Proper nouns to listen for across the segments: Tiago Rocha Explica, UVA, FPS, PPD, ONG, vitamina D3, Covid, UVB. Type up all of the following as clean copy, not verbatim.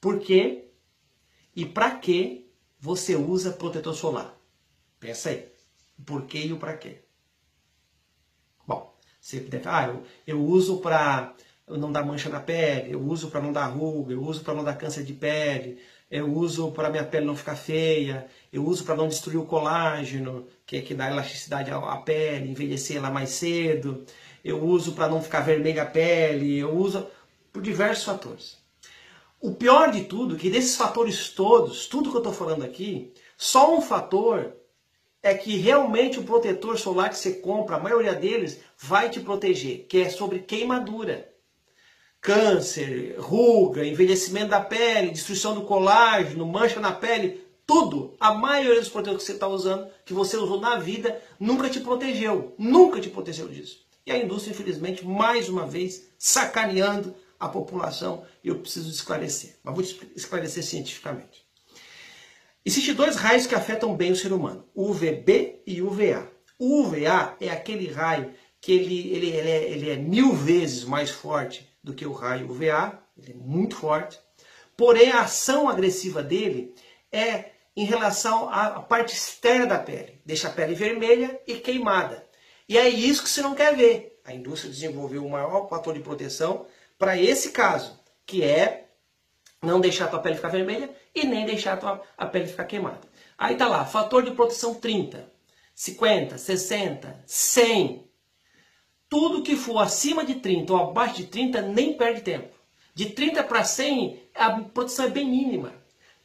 por quê e para que você usa protetor solar. Pensa aí, o porquê e o para quê. Bom, você deve, eu uso para não dar mancha na pele, eu uso para não dar ruga, eu uso para não dar câncer de pele, eu uso para minha pele não ficar feia, eu uso para não destruir o colágeno, que é que dá elasticidade à pele, envelhecer ela mais cedo, eu uso para não ficar vermelha a pele, eu uso por diversos fatores. O pior de tudo é que desses fatores todos, tudo que eu estou falando aqui, só um fator é que realmente o protetor solar que você compra, a maioria deles, vai te proteger, que é sobre queimadura. Câncer, ruga, envelhecimento da pele, destruição do colágeno, mancha na pele, tudo. A maioria dos protetores que você está usando, que você usou na vida, nunca te protegeu. Nunca te protegeu disso. E a indústria, infelizmente, mais uma vez, sacaneando a população. E eu preciso esclarecer. Mas vou esclarecer cientificamente. Existem dois raios que afetam bem o ser humano. O UVB e o UVA. O UVA é aquele raio que ele é 1000 vezes mais forte do que o raio UVA, ele é muito forte, porém a ação agressiva dele é em relação à parte externa da pele, deixa a pele vermelha e queimada. E é isso que você não quer ver. A indústria desenvolveu o maior fator de proteção para esse caso, que é não deixar a tua pele ficar vermelha e nem deixar a pele ficar queimada. Aí tá lá, fator de proteção 30, 50, 60, 100. Tudo que for acima de 30 ou abaixo de 30 nem perde tempo. De 30 para 100, a proteção é bem mínima.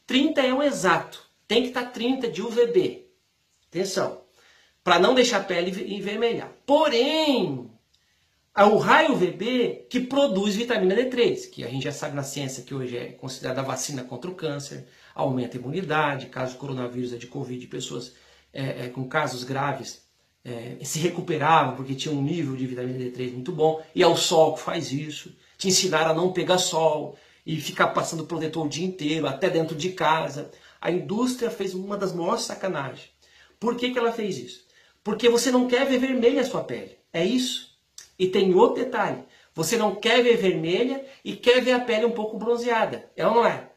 30 é um exato. Tem que estar 30 de UVB. Atenção. Para não deixar a pele envermelhar. Porém, o raio UVB que produz vitamina D3, que a gente já sabe na ciência que hoje é considerada a vacina contra o câncer, aumenta a imunidade, caso o coronavírus é de Covid, pessoas com casos graves, se recuperavam porque tinha um nível de vitamina D3 muito bom, e é o sol que faz isso. Te ensinaram a não pegar sol e ficar passando protetor o dia inteiro, até dentro de casa. A indústria fez uma das maiores sacanagens. Por que que ela fez isso? Porque você não quer ver vermelha a sua pele, é isso. E tem outro detalhe, você não quer ver vermelha e quer ver a pele um pouco bronzeada, é ou não é?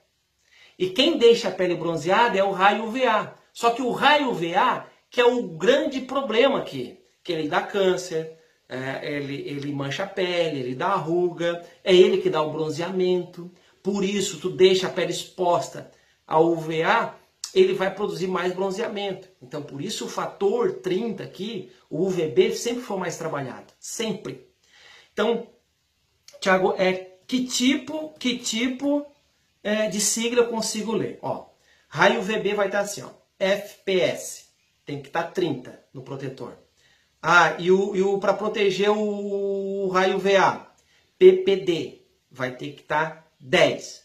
E quem deixa a pele bronzeada é o raio UVA, só que o raio UVA que é o grande problema aqui, que ele dá câncer, ele mancha a pele, ele dá ruga, é ele que dá o bronzeamento. Por isso, tu deixa a pele exposta ao UVA, ele vai produzir mais bronzeamento. Então, por isso o fator 30 aqui, o UVB sempre foi mais trabalhado, sempre. Então, Thiago, que tipo de sigla eu consigo ler? Ó, raio UVB vai estar assim, ó, FPS. Tem que estar 30 no protetor. Para proteger o raio VA, PPD, vai ter que estar 10.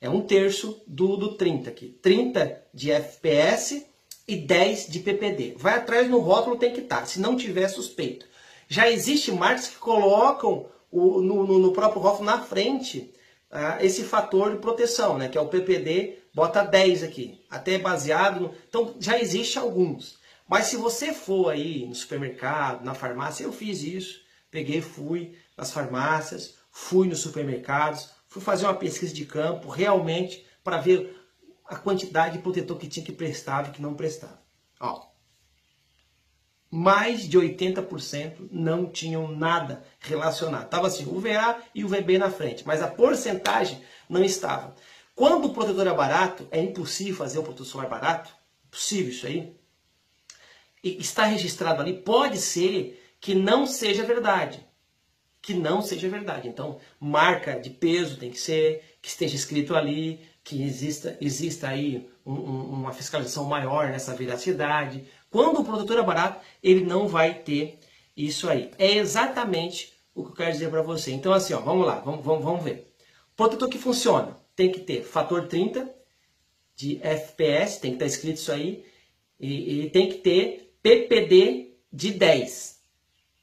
É 1/3 do 30 aqui. 30 de FPS e 10 de PPD. Vai atrás no rótulo, tem que estar, se não tiver suspeito. Já existe marcas que colocam no próprio rótulo na frente esse fator de proteção, né, que é o PPD, bota 10 aqui, até baseado no... Então, já existe alguns. Mas se você for aí no supermercado, na farmácia, eu fiz isso. Peguei, fui nas farmácias, fui nos supermercados, fui fazer uma pesquisa de campo, realmente, para ver a quantidade de protetor que tinha, que prestava e que não prestava. Ó, mais de 80% não tinham nada relacionado. Tava assim, UVA e UVB na frente, mas a porcentagem não estava. Quando o protetor é barato, é impossível fazer um protetor solar barato. Impossível isso aí. E está registrado ali. Pode ser que não seja verdade. Que não seja verdade. Então, marca de peso tem que ser, que esteja escrito ali, que exista aí uma fiscalização maior nessa veracidade. Quando o protetor é barato, ele não vai ter isso aí. É exatamente o que eu quero dizer para você. Então, assim, ó, vamos lá, vamos ver. Protetor que funciona. Tem que ter fator 30 de FPS, tem que estar escrito isso aí, e tem que ter PPD de 10.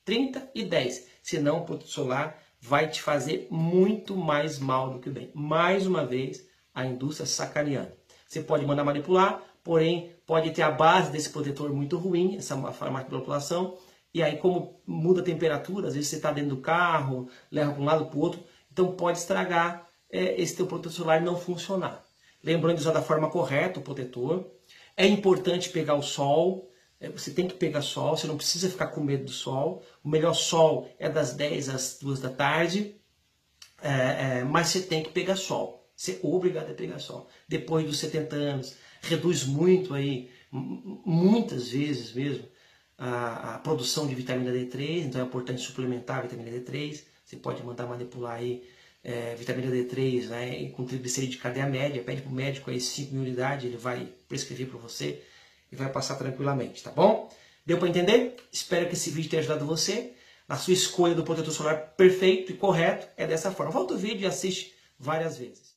30 e 10. Senão o protetor solar vai te fazer muito mais mal do que bem. Mais uma vez, a indústria sacaneando. Você pode mandar manipular, porém pode ter a base desse protetor muito ruim, essa manipulação, e aí como muda a temperatura, às vezes você está dentro do carro, leva para um lado para o outro, então pode estragar esse teu protetor solar não funcionar. Lembrando de usar da forma correta o protetor. É importante pegar o sol. Você tem que pegar sol, você não precisa ficar com medo do sol. O melhor sol é das 10 às 2 da tarde, mas você tem que pegar sol. Você é obrigado a pegar sol. Depois dos 70 anos, reduz muito aí, muitas vezes mesmo, a produção de vitamina D3, então é importante suplementar a vitamina D3. Você pode mandar manipular aí vitamina D3, né, com triglicerídeo de cadeia média, pede para o médico aí 5.000 unidades, ele vai prescrever para você. E vai passar tranquilamente, tá bom? Deu para entender? Espero que esse vídeo tenha ajudado você. A sua escolha do protetor solar perfeito e correto é dessa forma. Volta o vídeo e assiste várias vezes.